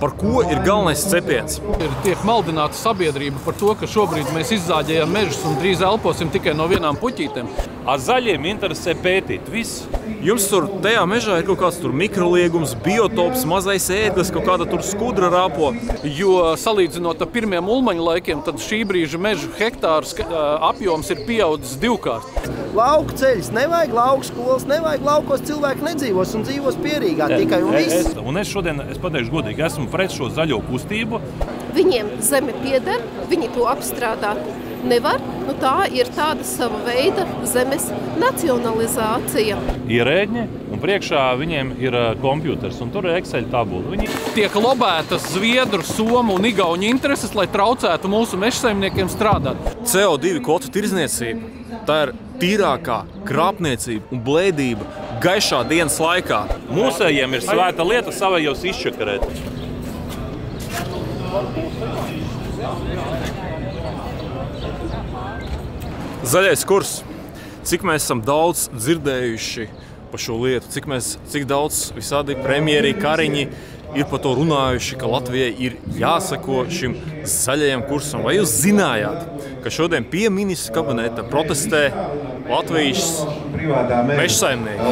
Par ko ir galvenais cepiens? Tiek maldināta sabiedrība par to, ka šobrīd mēs izzāģējam mežus un drīz elposim tikai no vienām puķītēm. Ar zaļiem interesē pētīt viss. Jums tur tajā mežā ir kaut kāds tur mikroliegums, biotops, mazais ēdlis, kaut kāda tur skudra rāpo. Jo salīdzinot ar pirmiem ulmaņu laikiem, tad šī brīža mežu hektārs apjoms ir pieaudzis divkārt. Lauku ceļus nevajag, lauku skolas nevajag, laukos cilvēki nedzīvos un dzīvos Pierīgā tikai un viss. Un es šodien, es pateikšu godīgi, esmu pret šo zaļo kustību. Viņiem zeme pieder, viņi to apstrādāt nevar. Nu tā ir tāda sava veida zemes nacionalizācija. Ierēdņi un priekšā viņiem ir kompjuters un tur ir Excel tabula. Viņi tiek lobētas Zviedru, Somu un Igauņu intereses, lai traucētu mūsu mežsaimniekiem strādāt. CO2 kvotu tirdzniecība. Tā ir tīrākā krāpniecība un blēdība gaišā dienas laikā. Mūsējiem ir svēta lieta savējos izčakarēt. Zaļais kurss. Cik mēs esam daudz dzirdējuši par šo lietu, cik daudz visādi premjeri, Kariņi ir par to runājuši, ka Latvijai ir jāsako šim zaļajam kursam. Vai jūs zinājāt, ka šodien pie ministra kabineta protestē Latvijas mežsaimnieki?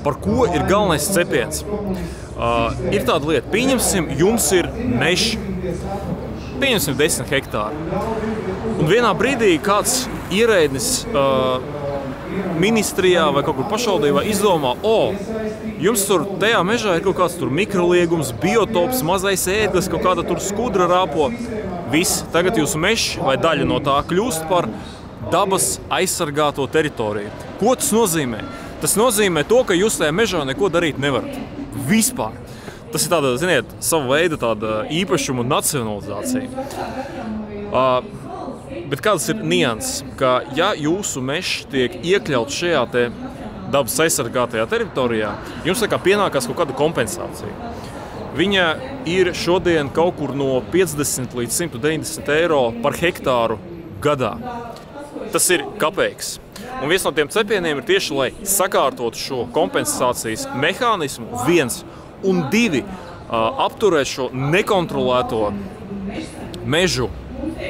Par ko ir galvenais cepiens? Ir tāda lieta, pieņemsim, jums ir mežs, pieņemsim 10 hektāri. Un vienā brīdī kāds ierēdnis ministrijā vai kaut kur pašvaldībā izdomā, jums tur tajā mežā ir kaut kāds tur mikroliegums, biotops, mazais ēdlis, kaut kāda tur skudra rāpo. Viss, tagad jūsu mežs vai daļa no tā kļūst par dabas aizsargāto teritoriju. Ko tas nozīmē? Tas nozīmē to, ka jūs tajā mežā neko darīt nevarat. Vispār. Tas ir tāda, ziniet, sava veida tāda īpašuma nacionalizācija. Bet kādas ir nianses, ka ja jūsu mežs tiek iekļauts šajā te dabas aizsargātajā teritorijā, jums tā kā pienākās kaut kāda kompensācija. Viņa ir šodien kaut kur no 50 līdz 190 eiro par hektāru gadā. Tas ir kapeiks. Un viens no tiem cepieniem ir tieši, lai sakārtotu šo kompensācijas mehānismu, viens, un divi, apturēt šo nekontrolēto mežu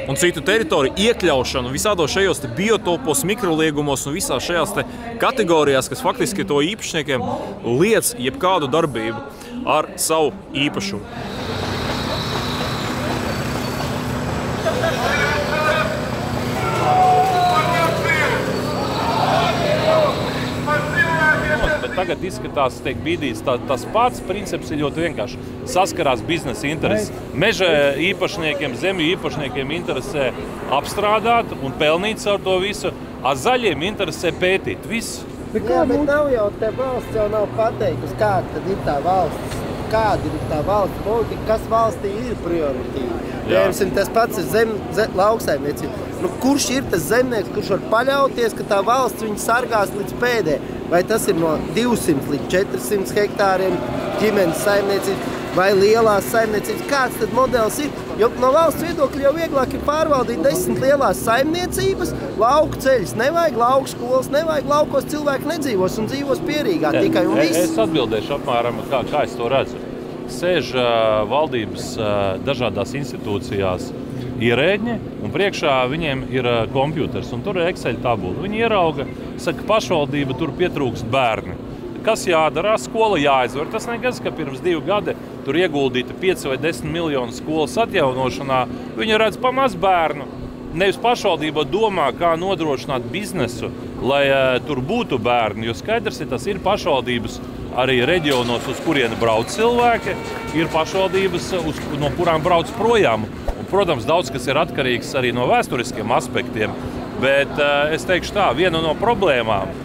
un citu teritoriju iekļaušanu visādos šajos te biotopos, mikroliegumos un visās šajās te kategorijās, kas faktiski to īpašniekiem liec jebkādu darbību ar savu īpašumu. Tagad izskatās, tiek bīdīts, tas pats princips ir ļoti vienkārši. Saskarās biznesa intereses. Meža īpašniekiem, zemju īpašniekiem interesē apstrādāt un pelnīt savu to visu, ar zaļiem interesē pētīt visu. Jā, bet nav jau te valsts, jau nav pateikusi, kāda tad ir tā valsts, kāda ir tā valsts politika, kas valstī ir prioritīva. Piemēram, tas pats ir lauksaimniecība. Kurš ir tas zemnieks, kurš var paļauties, ka tā valsts viņu sargās līdz pēdē? Vai tas ir no 200 līdz 400 hektāriem ģimenes saimniecības vai lielās saimniecības? Kāds tad modelis ir? Jo no valsts viedokļa jau vieglāk ir pārvaldīt 10 lielās saimniecības, lauku ceļus nevajag, lauku skolas nevajag, laukos cilvēki nedzīvos un dzīvos Pierīgā tikai un viss. Es atbildēšu apmēram, kā es to redzu. Sēž valdības dažādās institūcijās ierēdņi un priekšā viņiem ir kompjuters un tur ir Excel tabula. Viņi ierauga, saka, pašvaldība tur pietrūkst bērni. Kas jādara? Skola jāizver. Tas nekas, ka pirms 2 gadi tur ieguldīta 5 vai 10 miljonu skolas atjaunošanā. Viņi redz pamaz bērnu. Nevis pašvaldība domā, kā nodrošināt biznesu, lai tur būtu bērni, jo skaidrs, ja tas ir pašvaldības arī reģionos, uz kuriem brauc cilvēki, ir pašvaldības, no kurām brauc projām. Un, protams, daudz kas ir atkarīgs arī no vēsturiskiem aspektiem, bet es teikšu tā, viena no problēmām,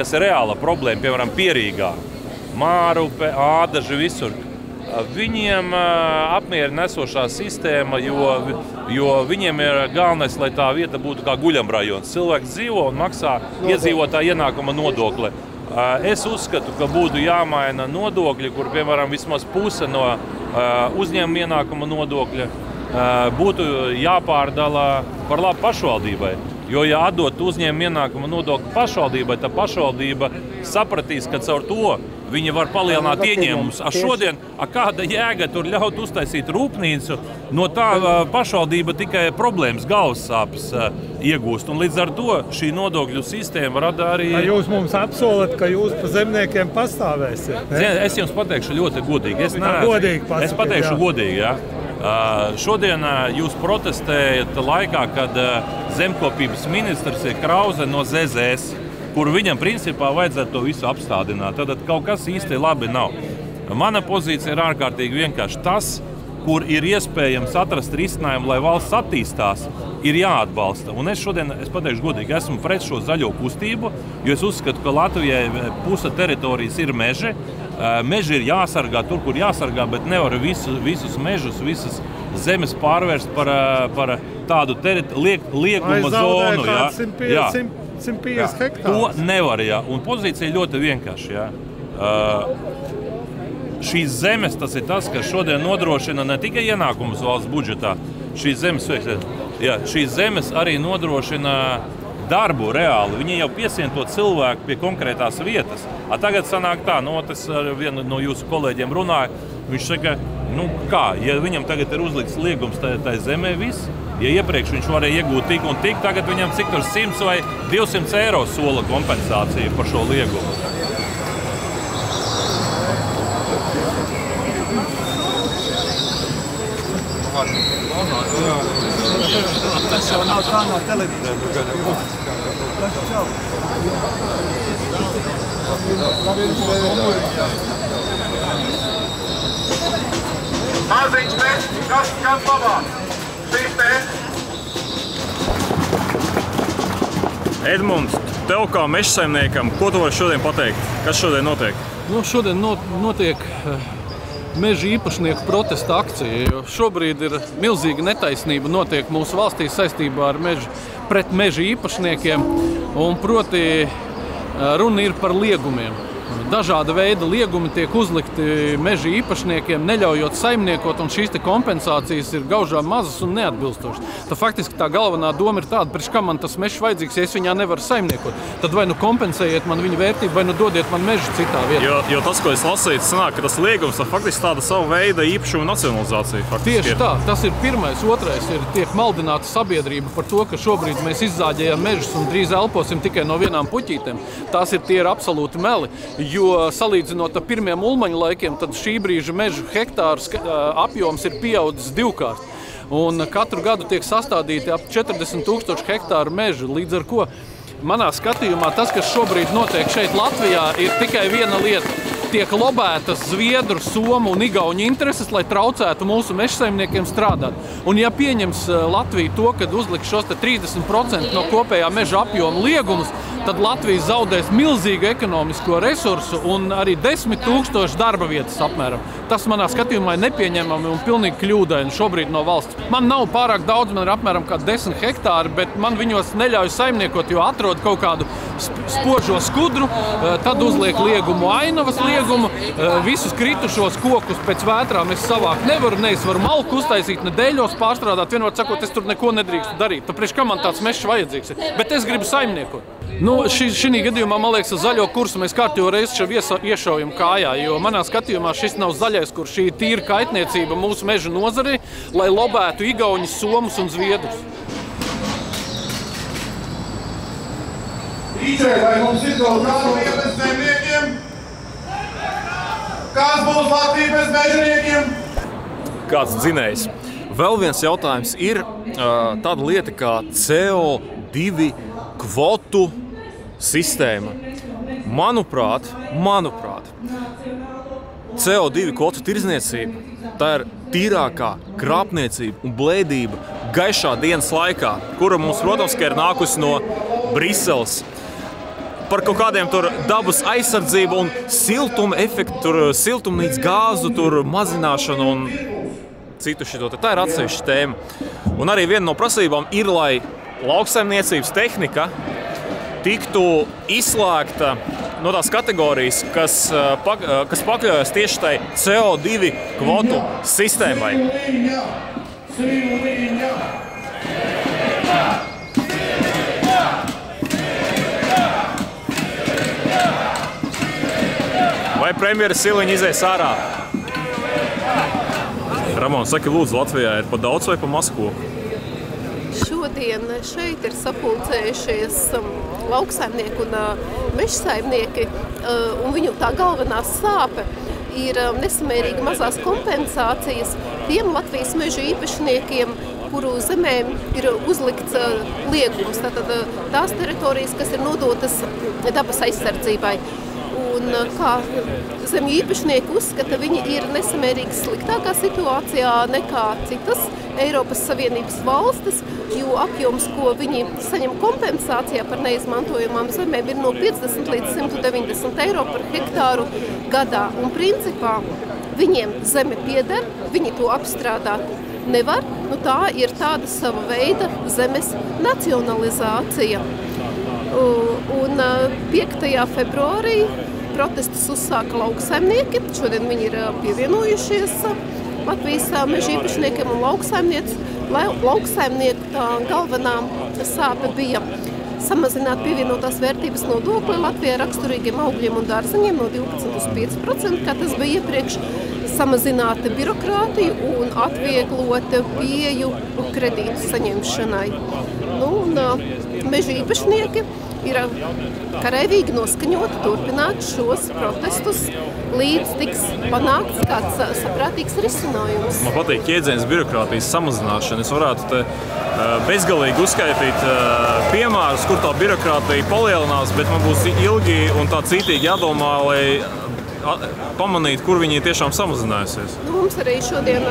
kas ir reāla problēma, piemēram, Pierīgā, Mārupe, Ādaži, visur. Viņiem apmierina esošā sistēma, jo viņiem ir galvenais, lai tā vieta būtu kā guļamrajons. Cilvēks dzīvo un maksā iedzīvotāja ienākuma nodokli. Es uzskatu, ka būtu jāmaina nodokļi, kur, piemēram, vismaz puse no uzņēmuma ienākuma nodokļa būtu jāpārdala par labu pašvaldībai. Jo, ja atdot uzņēmuma ienākuma nodokli pašvaldībai, tad pašvaldība sapratīs, ka caur to viņi var palielināt ieņēmumus. Šodien, kāda jēga tur ļaut uztaisīt rūpnīcu, no tā pašvaldība tikai problēmas, galvassāpes iegūst. Un līdz ar to šī nodokļu sistēma rada arī... Jūs mums apsolat, ka jūs pa zemniekiem pastāvēsiet? Es jums pateikšu ļoti godīgi. Es pateikšu godīgi, jā. Šodien jūs protestējat laikā, kad zemkopības ministrs ir Krauze no ZZS, kur viņam principā vajadzētu to visu apstādināt. Tad kaut kas īsti labi nav. Mana pozīcija ir ārkārtīgi vienkārši tas, kur ir iespējams atrast risinājumu, lai valsts attīstās, ir jāatbalsta. Un es šodien, es pateikšu godīgi, esmu pret šo zaļo kustību, jo es uzskatu, ka Latvijai puse teritorijas ir meži. Meži ir jāsargā tur, kur jāsargā, bet nevar visus mežus, visas zemes pārvērst par tādu liekuma zonu. Aizzaudēja kāds 150 hektārus. To nevar, jā. Un pozīcija ļoti vienkārši, jā. Šīs zemes, tas ir tas, kas šodien nodrošina ne tikai ienākumus valsts budžetā, šīs zemes arī nodrošina darbu reāli. Viņi jau piesiento cilvēku pie konkrētās vietas. Tagad sanāk tā, tas ar vienu no jūsu kolēģiem runāja, viņš saka, ja viņam tagad ir uzlikts liegums tai zemē viss, ja iepriekš viņš varēja iegūt tik un tik, tagad viņam cik tur 100 vai 200 eiro sola kompensācija par šo liegumu. Tas jau nav tā no televīzijas. Maziņš pēc, kas gan labā. Šīs pēc. Edmunds, tev kā mežsaimniekam, ko tu vari šodien pateikt? Kas šodien notiek? Šodien notiek meža īpašnieku protesta akcija, jo šobrīd ir milzīga netaisnība notiek mūsu valstī saistībā pret meža īpašniekiem, un proti runa ir par liegumiem. Dažāda veida liegumi tiek uzlikti meža īpašniekiem, neļaujot saimniekot, un šīs kompensācijas ir gaužām mazas un neatbilstošas. Tad faktiski tā galvenā doma ir tāda, priekš kā man tas mežs vajadzīgs, ja es viņā nevaru saimniekot. Tad vai kompensējiet man viņa vērtību, vai dodiet man mežu citā vietā. Jo tas, ko es lasīju, sanāk, ka tas liegums faktiski tāda sava veida īpašuma nacionalizācija. Tieši tā, tas ir pirmais. Otrais ir tiek maldināta sabiedrība par to, ka šobrīd mēs izzāģējam mežus un drīz elposim tikai no vienām puķītēm. Tie ir absolūti meli. Jo salīdzinot ar pirmiem ulmaņu laikiem, tad šī brīža mežu hektāru apjoms ir pieaudzis divkārt. Un katru gadu tiek sastādīti ap 40 000 hektāru mežu, līdz ar ko manā skatījumā tas, kas šobrīd notiek šeit Latvijā, ir tikai viena lieta. Tiek lobētas Zviedru, Somu un Igauņu intereses, lai traucētu mūsu mežsaimniekiem strādāt. Un ja pieņems Latvija to, kad uzliks šos 30% no kopējā meža apjoma liegumus, tad Latvija zaudēs milzīgu ekonomisko resursu un arī 10 000 darba vietas apmēram. Tas manā skatījumā ir nepieņemami un pilnīgi kļūdaini šobrīd no valsts. Man nav pārāk daudz, man ir apmēram kā 10 hektāri, bet man viņos neļauj saimniekot, jo atrod kaut kādu spožo skudru, tad uzliek liegumu ainavas liegumu, visus kritušos kokus pēc vētrām es savākt nevaru, nevaru malku uztaisīt, ne dēļos pārstrādāt, vienot sakot, es tur neko nedrīkstu darīt. Tāpēc, kā man tāds mežs vajadzīgs ir? Bet es gribu saimniekot. Šī gadījumā, man liekas, zaļo kursu mēs kārtējo reizi šeit iešaujam kājā, jo manā skatījumā šis nav zaļais kurs, šī ir tīra kaitniecība mūsu meža nozarei, lai lobētu Igauņus, Somus un Zviedrus. Rīcē, vai mums ir to brālības zemniekiem? Kāds būs Latvijas mežniekiem? Kāds dzinējs. Vēl viens jautājums ir tāda lieta kā CO2 kvotu sistēma. Manuprāt, CO2 kvotu tirdzniecība tā ir tīrākā krāpniecība un blēdība gaišā dienas laikā, kura mums, protams, ir nākusi no Briseles. Par kaut kādiem tur dabas aizsardzību un siltuma efektu, tur siltumnīca gāzu, tur mazināšanu un citu šito. Tā ir atsevišķa tēma. Un arī viena no prasībām ir, lai lauksaimniecības tehnika tiktu izslēgta no tās kategorijas, kas pakļaujas tieši tai CO2 kvotu sistēmai. Vai premjera Siliņa izēs ārā? Ramon, saki lūdzu, Latvijā ir pa daudz vai pa maz koku? Šodien šeit ir sapulcējušies lauksaimnieki un mežsaimnieki, un viņu tā galvenā sāpe ir nesamērīgi mazās kompensācijas tiem Latvijas mežu īpašniekiem, kuru zemēm ir uzlikts liegums. Tātad tās teritorijas, kas ir nodotas dabas aizsardzībai. Un kā zemju īpašnieki uzskata, viņi ir nesamērīgi sliktākā situācijā nekā citas Eiropas Savienības valstis, jo apjoms, ko viņi saņem kompensācijā par neizmantojumām zemēm, ir no 50 līdz 190 eiro par hektāru gadā. Un principā viņiem zeme pieder, viņi to apstrādāt nevar. Tā ir tāda sava veida zemes nacionalizācija. Un 5. Februārī protestus uzsāka lauksaimnieki. Šodien viņi ir pievienojušies Latvijas meža īpašniekiem un lauksaimnieku. Tā galvenā sāpe bija samazināt pievienotās vērtības nodokli Latvijā raksturīgiem augļiem un dārzeņiem no 12 uz 5%, kā tas bija iepriekš, samazināt birokrātiju un atvieglot pieju kredītu saņemšanai. Meža īpašnieki ir karavīgi noskaņoti turpināt šos protestus, līdz tiks panākts kāds saprātīgs risinājums. Man patīk jēdziens birokrātijas samazināšana. Es varētu te bezgalīgi uzskaitīt piemērus, kur tā birokrātija palielinās, bet man būs ilgi un tā cītīgi jādomā, lai pamanītu, kur viņi tiešām samazinājusies. Mums arī šodien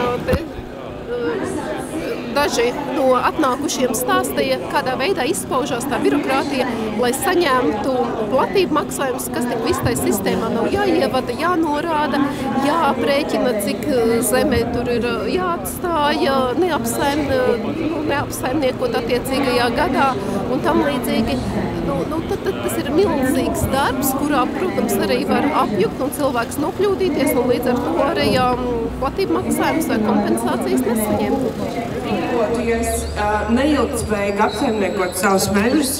daži no atnākušiem stāstīja, kādā veidā izpaužās tā birokrātija, lai saņemtu platību maksājumus, kas tik visai sistēmā nav jāievada, jānorāda, jāaprēķina, cik zemē tur ir jāatstāja, neapsaimniekot attiecīgajā gadā un tam līdzīgi. Tas ir milzīgs darbs, kurā, protams, arī var apjukt un cilvēks nokļūdīties un līdz ar to arī platību maksājumus vai kompensācijas nesaņemt. Rīkoties neilgtspējīgi apsaimniekot savus mežus.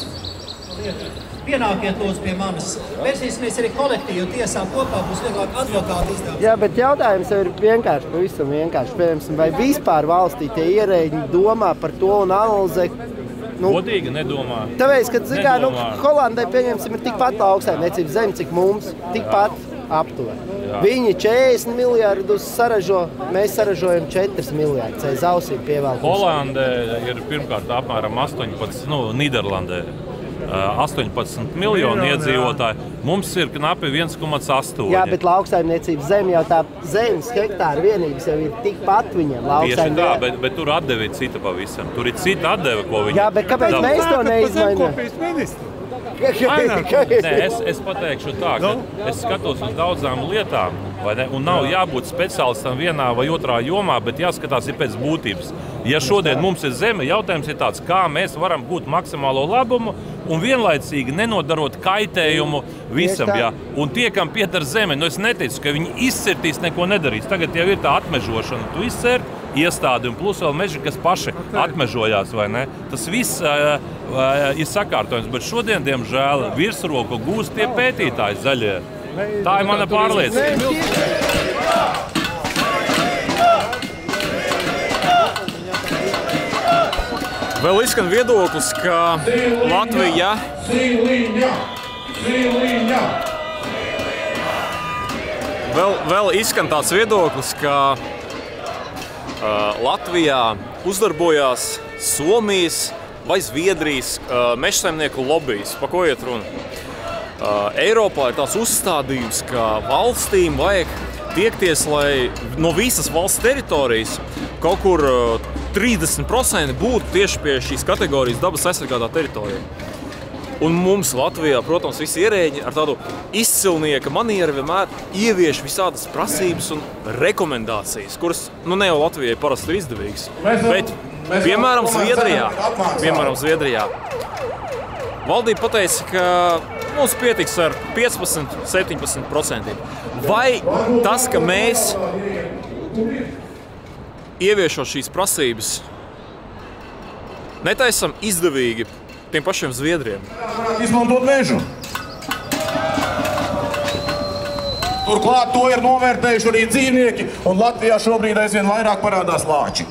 Pienākiet lūdzu pie manis. Vērsīsimies arī kolektīvu tiesā kopā, būs vieglāk advokāti izdevumi. Jā, bet jautājums ir vienkārši, pavisam vienkārši. Piemēram, vai vispār valstī tie ierēģi domā par to un analizē? Godīgi nedomā. Tāpēc, ka zikā, Holandai, pieņemsim, ir tikpat lauksaimniecības zemi, cik mums, tikpat aptuvē. Viņi 40 miljardus saražo, mēs saražojam 4 miljardus, aiz ausīm pievēlkums. Holandē ir pirmkārt apmēram 18, Nīderlandē 18 miljonu iedzīvotāji. Mums ir knapi 1,8. Jā, bet lauksaimniecības zemi jau tā zemes hektāra vienības jau ir tikpat viņiem lauksaimniecības. Tieši tā, bet tur atdeve ir cita pavisam. Tur ir cita atdeve, ko viņi... Jā, bet kāpēc mēs to neizmainām? Nē, es pateikšu tā, ka es skatos uz daudzām lietām, un nav jābūt speciālistam vienā vai otrā jomā, bet jāskatās ir pēc būtības. Ja šodien mums ir zeme, jautājums ir tāds, kā mēs varam gūt maksimālo labumu un vienlaicīgi nenodarot kaitējumu visam, jā. Un tie, kam pieder zeme, es neticu, ka viņi izcirtīs, neko nedarīs. Tagad jau ir tā atmežošana, tu izcirti. Iestādi un plus vēl meži, kas paši atmežojās, vai ne? Tas viss ir sakārtojums, bet šodien, diemžēl, virsroku gūst tie pētītāji zaļie. Tā ir mana pārliecība. Vēl izskan viedoklis, ka Latvija... Vēl izskan tāds viedoklis, ka Latvijā uzdarbojās Somijas vai Zviedrijas mežsaimnieku lobijas. Pa ko iet runa? Eiropā ir tāds uzstādījums, ka valstīm vajag tiekties, lai no visas valsts teritorijas kaut kur 30% būtu tieši pie šīs kategorijas dabas aizsargātā teritorija. Un mums Latvijā, protams, visi ierēģi ar tādu izcilnieka manieru vienmēr ievieš visādas prasības un rekomendācijas, kuras, nu ne jau Latvijai parasti ir izdevīgs, bet, piemēram, Zviedrijā, valdība pateica, ka mums pietiks ar 15–17%. Vai tas, ka mēs ieviešot šīs prasības, netaisam izdevīgi tiem pašiem Zviedriem? Izmantot mežu. Turklāt to ir novērtējuši arī dzīvnieki, un Latvijā šobrīd aizvien vairāk parādās lāči.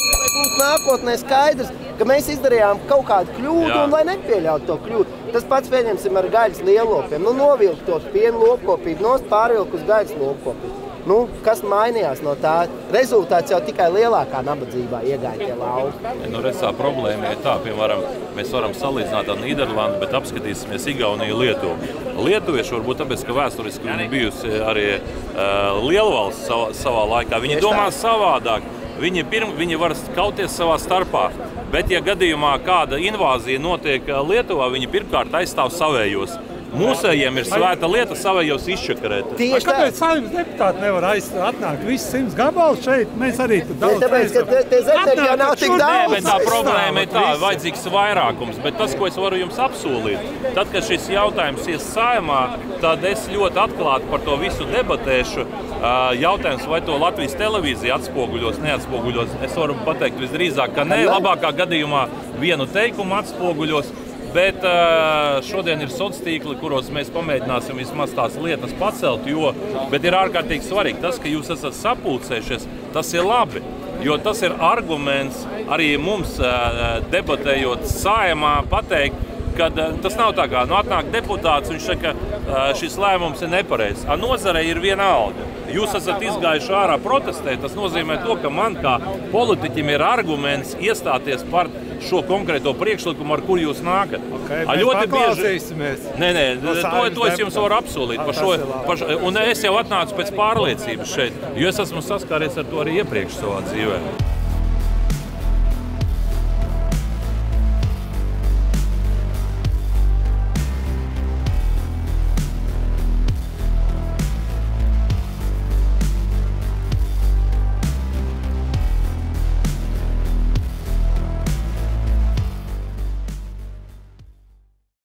Lai būtu nākotnē skaidrs, ka mēs izdarījām kaut kādu kļūdu, un lai nepieļautu to kļūdu. Tas pats pieņemsim ar gaļas lielopiem. Nu, novilkt to pienu lopkopību, nost pārvilk uz gaļas lopkopību. Nu, kas mainījās no tā? Rezultāts jau tikai lielākā nabadzībā iegāja tie lauki. Nu, redz, tā problēma ir tā, piemēram, mēs varam salīdzināt ar Nīderlandu, bet apskatīsimies Igauniju, Lietuvu. Lietuvieši varbūt tāpēc, ka vēsturiski viņi bijusi arī lielvalsts savā laikā. Viņi domā savādāk. Viņi var kauties savā starpā, bet, ja gadījumā kāda invāzija notiek Lietuvā, viņi pirmkārt aizstāv savējos. Mūsējiem ir svēta lieta savējos izčakarēt. Kāpēc saimnes deputāti nevar atnākt viss 100 gabalus šeit? Mēs arī daudz atnākam. Tā problēma ir tā, vajadzīgs vairākums. Bet tas, ko es varu jums apsūlīt, tad, kad šis jautājums ies Saeimā, tad es ļoti atklāti par to visu debatēšu. Jautājums, vai to Latvijas televīzija atspoguļos, neatspoguļos, es varu pateikt visdrīzāk, ka ne. Labākā gadījumā vienu teikumu atspoguļos. Bet šodien ir sociālie tīkli, kuros mēs pamēģināsim vismaz tās lietas pacelt, bet ir ārkārtīgi svarīgi tas, ka jūs esat sapulcējušies, tas ir labi, jo tas ir arguments arī mums debatējot Saeimā pateikt, kad tas nav tā kā, nu atnāk deputāts, viņš saka, šis lēmums ir nepareizs. A nozarei ir vienalga. Jūs esat izgājuši ārā protestē, tas nozīmē to, ka man kā politiķim ir arguments iestāties par šo konkrēto priekšlikumu, ar kur jūs nākat. Mēs paklausīsimies. Nē, to es jums varu apsolīt. Un es jau atnācu pēc pārliecības šeit, jo es esmu saskāries ar to arī iepriekš savā dzīvē.